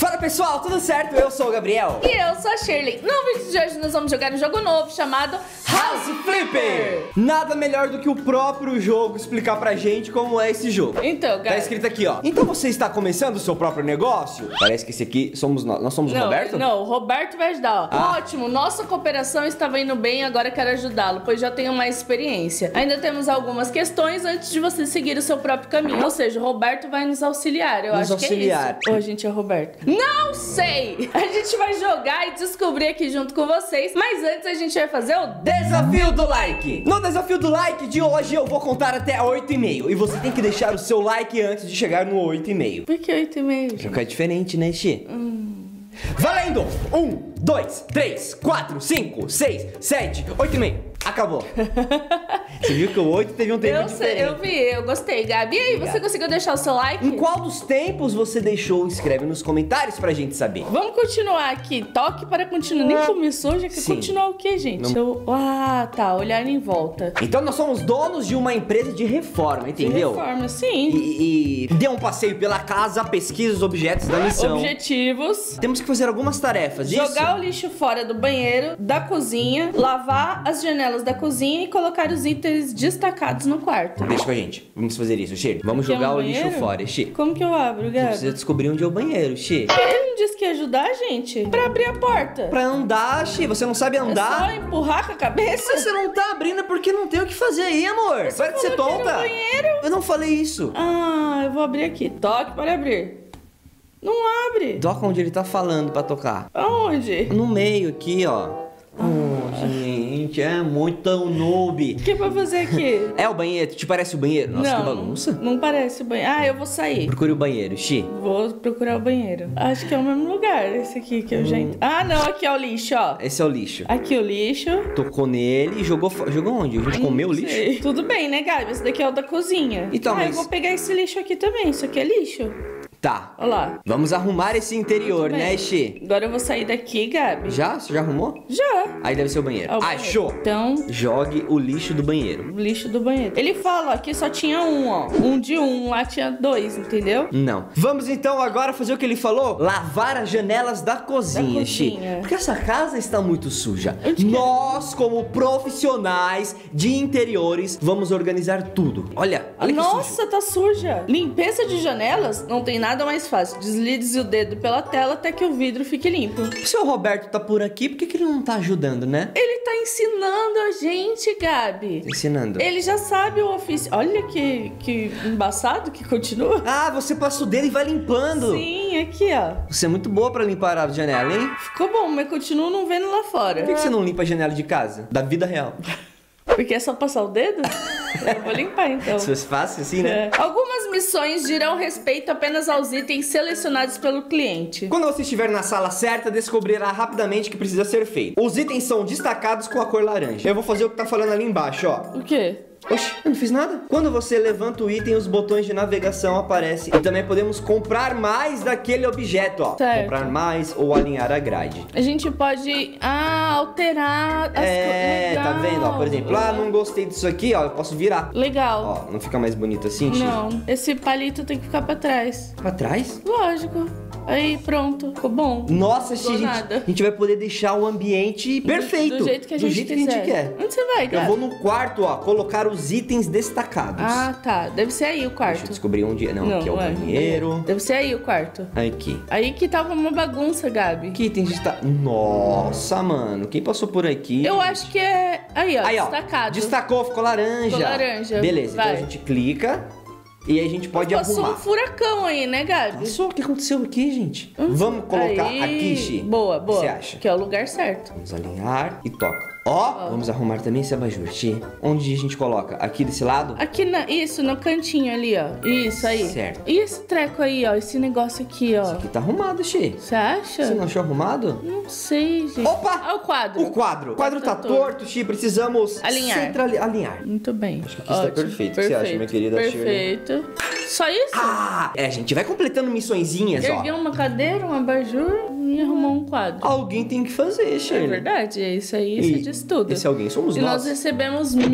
Fala pessoal, tudo certo? Eu sou o Gabriel. E eu sou a Shirley. No vídeo de hoje nós vamos jogar um jogo novo chamado House Flipper. Nada melhor do que o próprio jogo explicar pra gente como é esse jogo. Então, cara... Tá escrito aqui, ó. Então você está começando o seu próprio negócio? Parece que esse aqui somos nós. Nós somos o Roberto? Não, o Roberto vai ajudar, ó. Ah. Ótimo, nossa cooperação estava indo bem, agora quero ajudá-lo, pois já tenho mais experiência. Ainda temos algumas questões antes de você seguir o seu próprio caminho. Ou seja, o Roberto vai nos auxiliar, eu acho que é isso. Ô, gente, é o Roberto. Não sei! A gente vai jogar e descobrir aqui junto com vocês. Mas antes a gente vai fazer o Desafio do Like. No Desafio do Like de hoje eu vou contar até 8,5. E você tem que deixar o seu like antes de chegar no 8,5. Por que 8,5? Pra ficar diferente, né, Xi? Valendo! 1, 2, 3, 4, 5, 6, 7, 8,5. Acabou. Você viu que o 8 teve um tempo diferente. Eu vi, eu gostei, Gabi. E aí, você conseguiu deixar o seu like? Em qual dos tempos você deixou? Escreve nos comentários pra gente saber. Vamos continuar aqui. Toque para continuar. Nem começou, já que continuar o que, gente? Não... Ah, tá. Olhar em volta. Então nós somos donos de uma empresa de reforma, entendeu? De reforma, sim. E dê um passeio pela casa, pesquisa os objetos da missão. Objetivos. Temos que fazer algumas tarefas. Jogar o lixo fora do banheiro, da cozinha, lavar as janelas da cozinha e colocar os itens destacados no quarto. Deixa com a gente. Vamos fazer isso, Xê. Vamos jogar o lixo fora, Xê. Como que eu abro, Gabi? Você precisa descobrir onde é o banheiro, Xê. Ele não disse que ia ajudar, gente? Pra abrir a porta. Pra andar, Xê. Você não sabe andar. É só empurrar com a cabeça? Mas você não tá abrindo porque não tem o que fazer aí, amor. Para de ser tonta. Eu não falei isso. Ah, eu vou abrir aqui. Toque para abrir. Não abre. Toca onde ele tá falando pra tocar. Aonde? No meio aqui, ó. Oh, gente, é muito noob. O que vai fazer aqui? É o banheiro? Te parece o banheiro? Nossa, que bagunça. Não parece o banheiro. Ah, eu vou sair. Procure o banheiro, Xi. Vou procurar o banheiro. Acho que é o mesmo lugar, esse aqui que eu já... Ah, não, aqui é o lixo, ó. Esse é o lixo. Aqui o lixo. Tocou nele e jogou... Jogou onde? A gente comeu o lixo? Tudo bem, né, Gabi? Esse daqui é o da cozinha. Então, mas... eu vou pegar esse lixo aqui também. Isso aqui é lixo. Tá. Olha lá. Vamos arrumar esse interior, né, Xê? Agora eu vou sair daqui, Gabi. Já? Você já arrumou? Já. Aí deve ser o banheiro. Achou. Então... jogue o lixo do banheiro. O lixo do banheiro. Ele fala, ó, que só tinha um, ó. Um de um. Lá tinha dois, entendeu? Não. Vamos, então, agora fazer o que ele falou. Lavar as janelas da cozinha, Xê. Porque essa casa está muito suja. Nós, como profissionais de interiores, vamos organizar tudo. Olha. Olha que suja. Nossa, tá suja. Limpeza de janelas? Não tem nada. Nada mais fácil, deslize o dedo pela tela até que o vidro fique limpo. O seu Roberto tá por aqui, por que ele não tá ajudando, né? Ele tá ensinando a gente, Gabi. Ensinando. Ele já sabe o ofício. Olha que embaçado que continua. Ah, você passa o dedo e vai limpando. Sim, aqui, ó. Você é muito boa pra limpar a janela, hein? Ficou bom, mas continuo não vendo lá fora. Por que você não limpa a janela de casa? Da vida real. Porque é só passar o dedo? Eu vou limpar, então. Se fosse fácil, assim, né? É. Algumas missões dirão respeito apenas aos itens selecionados pelo cliente. Quando você estiver na sala certa, descobrirá rapidamente o que precisa ser feito. Os itens são destacados com a cor laranja. Eu vou fazer o que tá falando ali embaixo, ó. O quê? Oxi, eu não fiz nada. Quando você levanta o item, os botões de navegação aparecem. E também podemos comprar mais daquele objeto, ó. Certo. Comprar mais ou alinhar a grade. A gente pode alterar as coisas. Tá vendo? Ó, por exemplo, lá não gostei disso aqui, ó. Eu posso virar. Legal. Ó, não fica mais bonito assim, Xi? Não, esse palito tem que ficar pra trás. Pra trás? Lógico. Aí, pronto. Ficou bom. Nossa, Xi, a gente vai poder deixar o ambiente perfeito. Do jeito que a gente quer. Onde você vai, cara? Eu vou no quarto, ó, colocar os itens destacados. Ah, tá. Deve ser aí o quarto. Deixa eu descobrir onde é. Não, aqui é o banheiro. Deve ser aí o quarto. Aqui. Aí que tava uma bagunça, Gabi. Que itens destacados? Nossa, mano. Quem passou por aqui? Eu acho que é... aí, ó. Aí, ó. Destacado. Destacou, ficou laranja. Ficou laranja. Beleza. Vai. Então a gente clica... e aí a gente pode arrumar. Passou um furacão aí, né, Gabi? Passou. O que aconteceu aqui, gente? Vamos colocar aí... aqui, Xi. Boa, boa. O que você acha? Que é o lugar certo. Vamos alinhar e toca. Ó, vamos arrumar também esse abajur, Xi. Onde a gente coloca? Aqui desse lado? Aqui, isso, no cantinho ali, ó. Isso, aí. Certo. E esse treco aí, ó, esse negócio aqui, ó. Isso aqui tá arrumado, Xi. Você acha? Você não achou arrumado? Não sei, gente. Opa! Ah, o quadro. O quadro. O quadro tá torto, Xi. Precisamos alinhar. Muito bem. Acho que aqui está perfeito. O que você acha, minha querida Xi? Perfeito. Só isso? Ah, a gente vai completando missõezinhas, ó. Ergueu uma cadeira, um abajur... e arrumou um quadro. Alguém tem que fazer, Sheila. É verdade, é isso aí, você diz tudo. Esse alguém somos nós. E nós recebemos 1000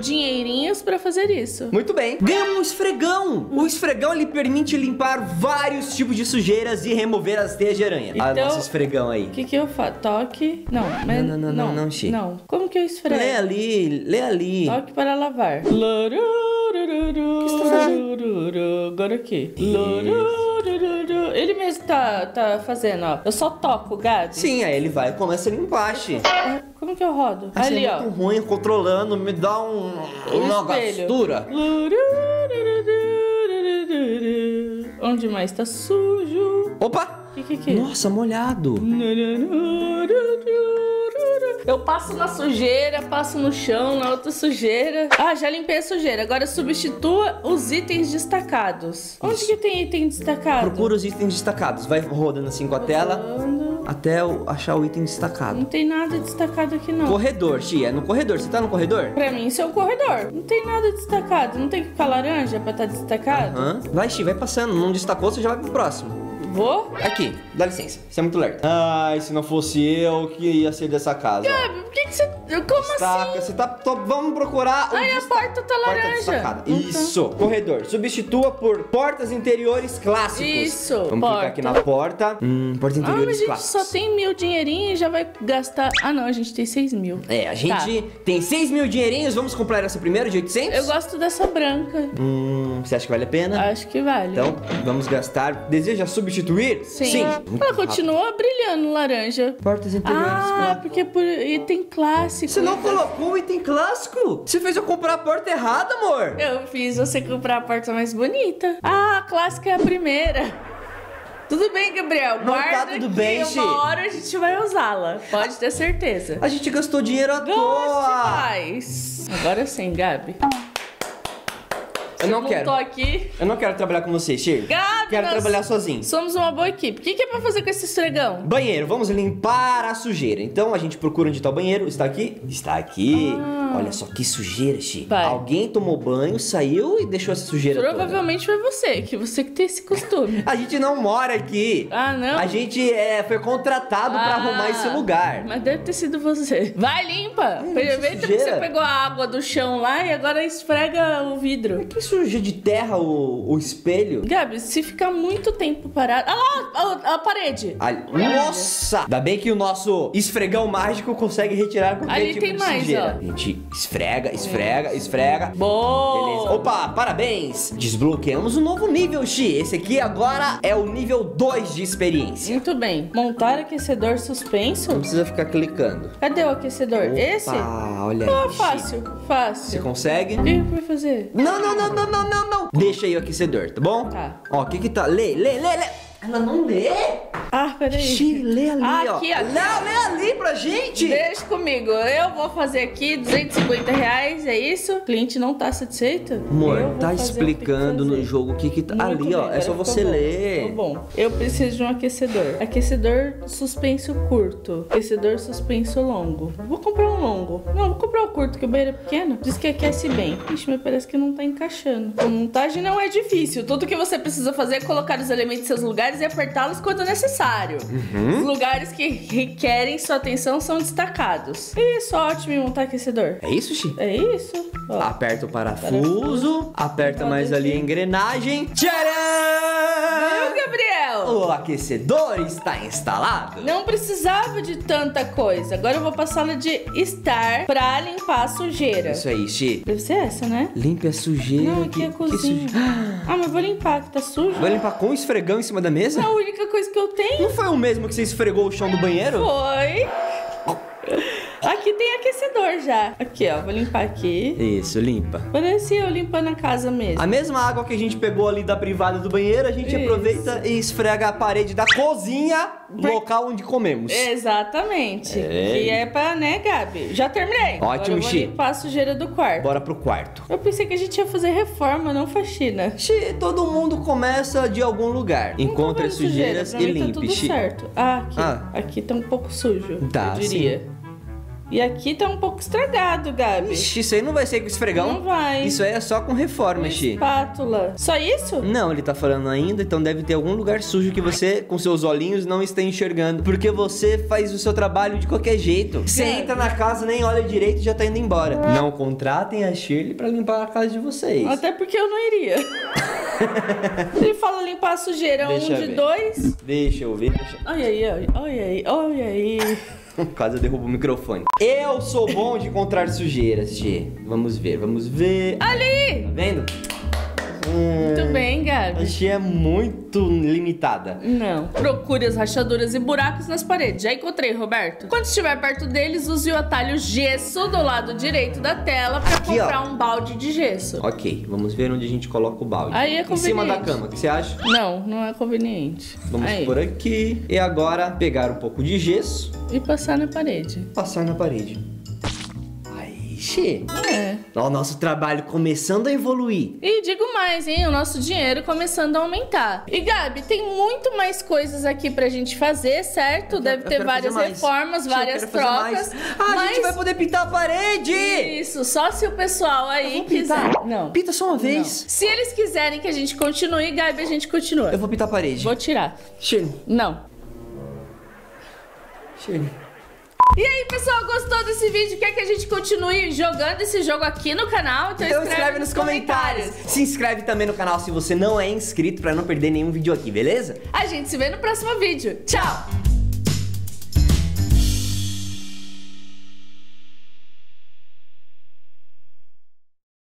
dinheirinhos pra fazer isso. Muito bem. Ganhamos um esfregão. O esfregão, ele permite limpar vários tipos de sujeiras e remover as teias de aranha. Então, nosso esfregão aí. O que eu faço? Toque... Não, mas... Não, Sheila. Não. Como que eu esfrego? Lê ali, lê ali. Toque para lavar. O que você tá fazendo? Agora aqui. Ele mesmo tá fazendo, ó. Eu só toco o gato. Sim, aí ele vai e começa a limpar. Como que eu rodo? Assim, ali, ó. É muito ruim controlando, me dá uma gastura. Onde mais tá sujo? Opa! Que? Nossa, molhado. Eu passo na sujeira, passo no chão, na outra sujeira. Ah, já limpei a sujeira. Agora substitua os itens destacados. Onde que tem item destacado? Procura os itens destacados. Vai rodando assim com a tela até achar o item destacado. Não tem nada destacado aqui, não. Corredor, tia. No corredor. Você tá no corredor? Pra mim, isso é o corredor. Não tem nada destacado. Não tem que ficar laranja pra estar destacado? Vai, tia. Vai passando. Não destacou, você já vai pro próximo. Vou? Aqui, dá licença, você é muito lerdo. Ai, se não fosse eu, que ia ser dessa casa. Gabi, por que você... Como destaca, assim? Você tá... Vamos procurar... Ai, a porta tá laranja. Porta isso. Corredor. Substitua por portas interiores clássicos. Isso. Vamos clicar aqui na porta. Portas interiores clássicos. Ah, mas a gente só tem 1000 dinheirinhos e já vai gastar... Ah, não. A gente tem 6.000. É, a gente tem 6.000 dinheirinhos. Vamos comprar essa primeira de 800? Eu gosto dessa branca. Você acha que vale a pena? Acho que vale. Então, vamos gastar... Deseja substituir? Sim. Sim. Ela continua brilhando laranja. Portas interiores. Ah, porque é por item clássico. Você não colocou o item clássico? Você fez eu comprar a porta errada, amor. Eu fiz você comprar a porta mais bonita. Ah, a clássica é a primeira. Tudo bem, Gabriel. Guarda que uma hora a gente vai usá-la. Pode ter certeza. A gente gastou dinheiro à toa. Demais. Agora sim, Gabi. Eu não quero. Eu não quero trabalhar com você, Sheila. Quero trabalhar sozinho. Somos uma boa equipe. O que é pra fazer com esse esfregão? Banheiro. Vamos limpar a sujeira. Então a gente procura onde tá o banheiro. Está aqui? Está aqui. Olha só que sujeira, Sheila. Alguém tomou banho, saiu e deixou essa sujeira. Provavelmente foi você, que tem esse costume. A gente não mora aqui. Ah, não? A gente foi contratado pra arrumar esse lugar. Mas deve ter sido você. Vai, limpa. Aproveita que você pegou a água do chão lá e agora esfrega o vidro. Mas que suja de terra o espelho. Gabi, se ficar muito tempo parado... Ah lá, a parede. Nossa! Ainda bem que o nosso esfregão mágico consegue retirar qualquer tipo de sujeira. Ali tem mais, ó. A gente esfrega, esfrega, esfrega. Boa! Beleza. Opa, parabéns! Desbloqueamos um novo nível, Xi. Esse aqui agora é o nível 2 de experiência. Muito bem. Montar aquecedor suspenso? Não precisa ficar clicando. Cadê o aquecedor? Opa, esse? Ah, olha aí, fácil, fácil. Você consegue? O que vai fazer? Não. Deixa aí o aquecedor, tá bom? Tá. Ó, o que que tá? Lê. Ela não lê? Ah, peraí. Xi, lê ali, ó. Aqui, ó. Não, lê ali pra gente. Deixa comigo. Eu vou fazer aqui R$250, é isso? O cliente não tá satisfeito? Amor, tá explicando no jogo o que que tá... Ali, ó. É só você ler. Tá bom. Eu preciso de um aquecedor. Aquecedor suspenso curto. Aquecedor suspenso longo. Vou comprar um longo. Não, vou comprar o curto, que o banheiro é pequeno. Diz que aquece bem. Ixi, mas parece que não tá encaixando. A montagem não é difícil. Tudo que você precisa fazer é colocar os elementos em seus lugares e apertá-los quando necessário. Os lugares que requerem sua atenção são destacados. Isso, ótimo em montar aquecedor. É isso, Xi? É isso. Ó. Aperta o parafuso, aperta mais ali a engrenagem. Tcharam! Viu, Gabriel? O aquecedor está instalado. Não precisava de tanta coisa. Agora eu vou passar na de estar pra limpar a sujeira. Isso aí, Xi. Deve ser essa, né? Limpe a sujeira. Não, aqui é a cozinha. Ah, mas eu vou limpar, que tá sujo. Vai limpar com esfregão em cima da mesa? É a única coisa que eu tenho. Não foi o mesmo que você esfregou o chão do banheiro? Foi. Aqui tem aquecedor já. Aqui, ó, vou limpar aqui. Isso, limpa. Parece eu limpando a casa mesmo. A mesma água que a gente pegou ali da privada do banheiro, a gente aproveita e esfrega a parede da cozinha, local onde comemos. Exatamente. Que é pra, né, Gabi? Já terminei. Ótimo, Xi. Vou limpar a sujeira do quarto. Bora pro quarto. Eu pensei que a gente ia fazer reforma, não faxina. Xi, todo mundo começa de algum lugar. Encontra as sujeiras e limpe, Xi. Tá tudo certo. Ah, aqui. Aqui tá um pouco sujo, eu diria. Sim. E aqui tá um pouco estragado, Gabi. Ixi, isso aí não vai ser com esfregão. Não vai. Isso aí é só com reforma, Xi. Espátula. Só isso? Não, ele tá falando ainda, então deve ter algum lugar sujo que você, com seus olhinhos, não está enxergando. Porque você faz o seu trabalho de qualquer jeito. Você entra na casa, nem olha direito e já tá indo embora. Não contratem a Shirley pra limpar a casa de vocês. Até porque eu não iria. Ele fala limpar a sujeira, deixa um de ver. Dois. Deixa eu ver. Olha aí, olha aí, olha aí. Quase eu derrubo o microfone. Eu sou bom de encontrar sujeiras, G. Vamos ver, vamos ver. Ali! Tá vendo? Muito bem, Gabi. A G é muito limitada. Não. Procure as rachaduras e buracos nas paredes. Já encontrei, Roberto. Quando estiver perto deles, use o atalho gesso do lado direito da tela pra aqui, comprar um balde de gesso. Ok, vamos ver onde a gente coloca o balde. Aí é conveniente. Em cima da cama, o que você acha? Não, não é conveniente. Vamos aí. Por aqui. E agora pegar um pouco de gesso. E passar na parede. Passar na parede. É. Ó, o nosso trabalho começando a evoluir. E digo mais, hein? O nosso dinheiro começando a aumentar. E, Gabi, tem muito mais coisas aqui pra gente fazer, certo? Deve ter várias reformas, várias trocas. Ah, mas... a gente vai poder pintar a parede! Isso, só se o pessoal aí quiser. Não. Pinta só uma vez. Não. Se eles quiserem que a gente continue, Gabi, a gente continua. Eu vou pintar a parede. Vou tirar. Shirley. Não. Shirley. E aí, pessoal, gostou desse vídeo? Quer que a gente continue jogando esse jogo aqui no canal? Então escreve nos comentários. Se inscreve também no canal se você não é inscrito pra não perder nenhum vídeo aqui, beleza? A gente se vê no próximo vídeo. Tchau!